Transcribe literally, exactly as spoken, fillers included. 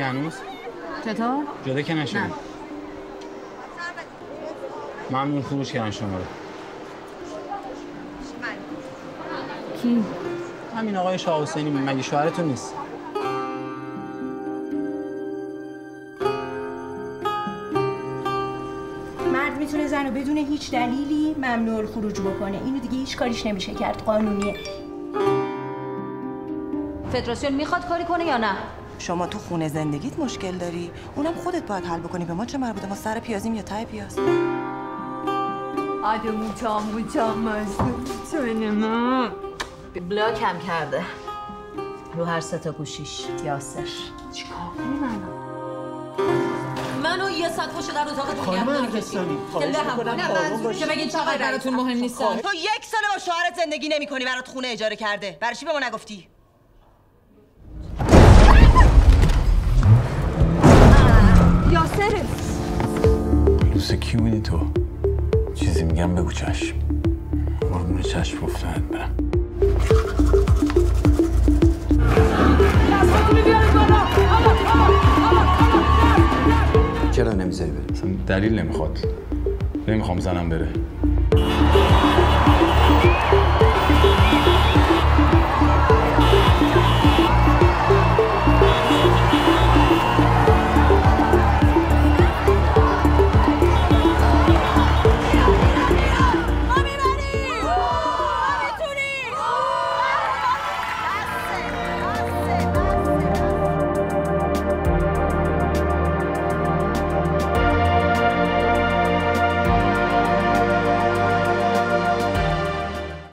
شدی هنوز؟ چطور؟ جدا که نشدی؟ نه. ممنون، خروج کردن شما رو. کی؟ همین آقای شاه حسینی. مگه شوهرتون نیست؟ مرد میتونه زن رو بدون هیچ دلیلی ممنوع الخروج بکنه. اینو دیگه هیچ کاریش نمیشه کرد، قانونیه. فدراسیون میخواد کاری کنه یا نه؟ شما تو خونه زندگیت مشکل داری، اونم خودت باید حل بکنی. به ما چه مربوطه؟ ما سر پیازیم یا ته پیاز؟ آدم موچام موچام مزدوم بلاک هم کرده رو هر سه تا گوشیش. یاسر چیکار کنی؟ منو منو یه ساعت پشت در اتاق دنیا نمی‌کشی. خیلی هم که بگین چقدر براتون مهم نیست. تو یک سال با شوهرت زندگی نمی‌کنی، برات خونه اجاره کرده، برای چی به ما نگفتی؟ یاسر دوست کی می‌بینی تو؟ چیزی میگم بگو. چشم قربون چشم گفتنت برم. چرا نمیذاری بره؟ اصلا دلیل نمیخواد. نمیخوام زنم بره.